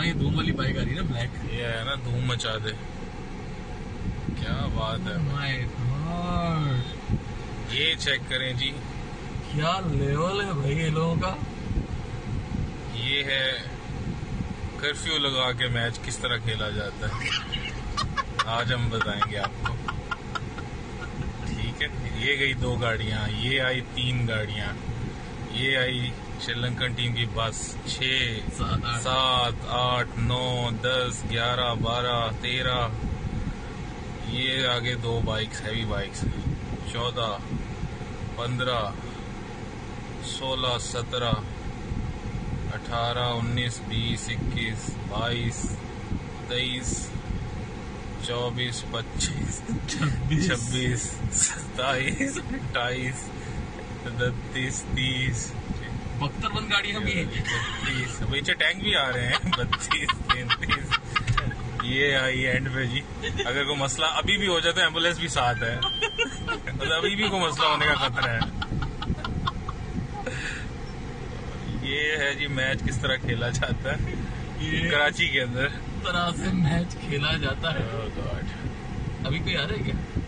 हाँ ये धूम वाली बाइक आ रही है ना, ब्लैक ये है ना, धूम मचा दे। क्या बात है भाई, ये चेक करें जी, क्या लेवल है भाई ये लोगों का। ये है कर्फ्यू लगा के मैच किस तरह खेला जाता है आज हम बताएंगे आपको, ठीक है। ये गई 2 गाड़ियां, ये आई 3 गाड़ियां, ये आई श्रीलंकन टीम की बस 6, 7, 8, 9, 10, 11, 12, 13। ये आगे 2 बाइक्स, हैवी बाइक्स, 14, 15, 16, 17, 18, 19, 20, 21, 22, 23, 24, 25, 26, 27, 28, 29, 30, बख्तरबंद गाड़ियां भी है, 32 टैंक भी आ रहे हैं, 32, 33। ये आई एंड पे जी, अगर कोई मसला अभी भी हो जाता है एम्बुलेंस भी साथ है, मतलब अभी भी कोई मसला होने का खतरा है। ये है जी मैच किस तरह खेला जाता है कराची के अंदर, तरह से मैच खेला जाता है। अभी कोई आ रहा है क्या?